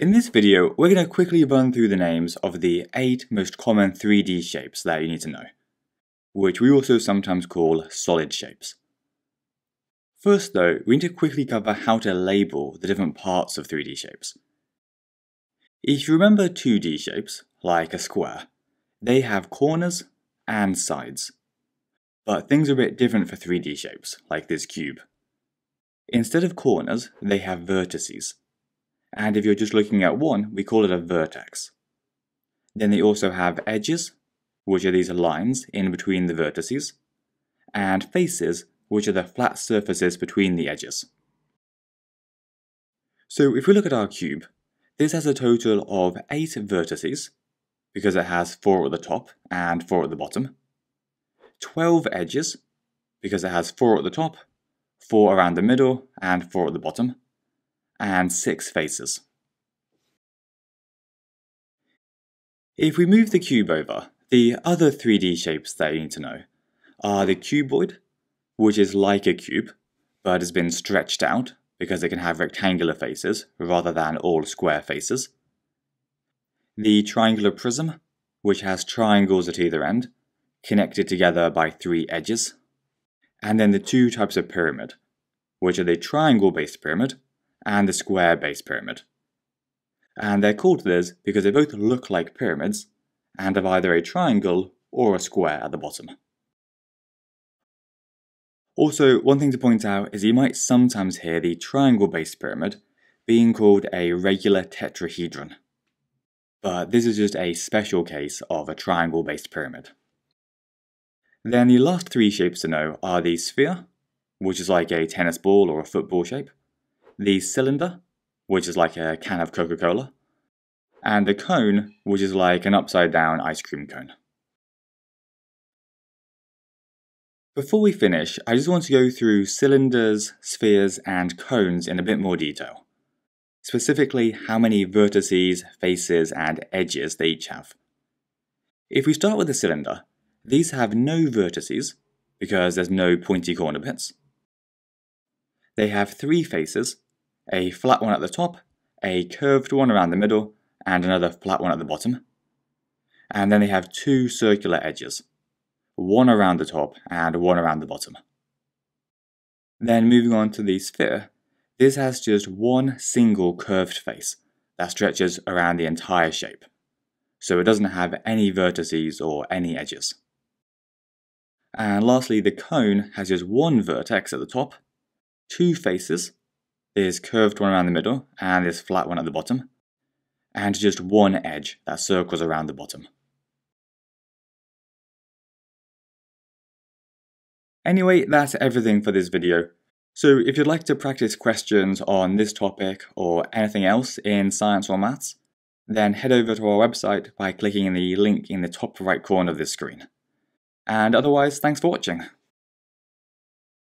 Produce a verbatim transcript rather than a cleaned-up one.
In this video, we're going to quickly run through the names of the eight most common three D shapes that you need to know, which we also sometimes call solid shapes. First though, we need to quickly cover how to label the different parts of three D shapes. If you remember two D shapes, like a square, they have corners and sides. But things are a bit different for three D shapes, like this cube. Instead of corners, they have vertices. And if you're just looking at one, we call it a vertex. Then they also have edges, which are these lines in between the vertices, and faces, which are the flat surfaces between the edges. So if we look at our cube, this has a total of eight vertices, because it has four at the top and four at the bottom, twelve edges, because it has four at the top, four around the middle, and four at the bottom, and six faces. If we move the cube over, the other three D shapes that you need to know are the cuboid, which is like a cube, but has been stretched out because it can have rectangular faces rather than all square faces. The triangular prism, which has triangles at either end, connected together by three edges. And then the two types of pyramid, which are the triangle-based pyramid and the square-based pyramid. And they're called this because they both look like pyramids and have either a triangle or a square at the bottom. Also, one thing to point out is you might sometimes hear the triangle-based pyramid being called a regular tetrahedron. But this is just a special case of a triangle-based pyramid. Then the last three shapes to know are the sphere, which is like a tennis ball or a football shape, the cylinder, which is like a can of Coca-Cola, and the cone, which is like an upside-down ice cream cone. Before we finish, I just want to go through cylinders, spheres, and cones in a bit more detail, specifically how many vertices, faces, and edges they each have. If we start with the cylinder, these have no vertices, because there's no pointy corner bits. They have three faces, a flat one at the top, a curved one around the middle, and another flat one at the bottom. And then they have two circular edges, one around the top and one around the bottom. Then moving on to the sphere, this has just one single curved face that stretches around the entire shape, so it doesn't have any vertices or any edges. And lastly, the cone has just one vertex at the top, two faces, this curved one around the middle and this flat one at the bottom, and just one edge that circles around the bottom. Anyway, that's everything for this video. So if you'd like to practice questions on this topic or anything else in science or maths, then head over to our website by clicking the link in the top right corner of this screen. And otherwise, thanks for watching.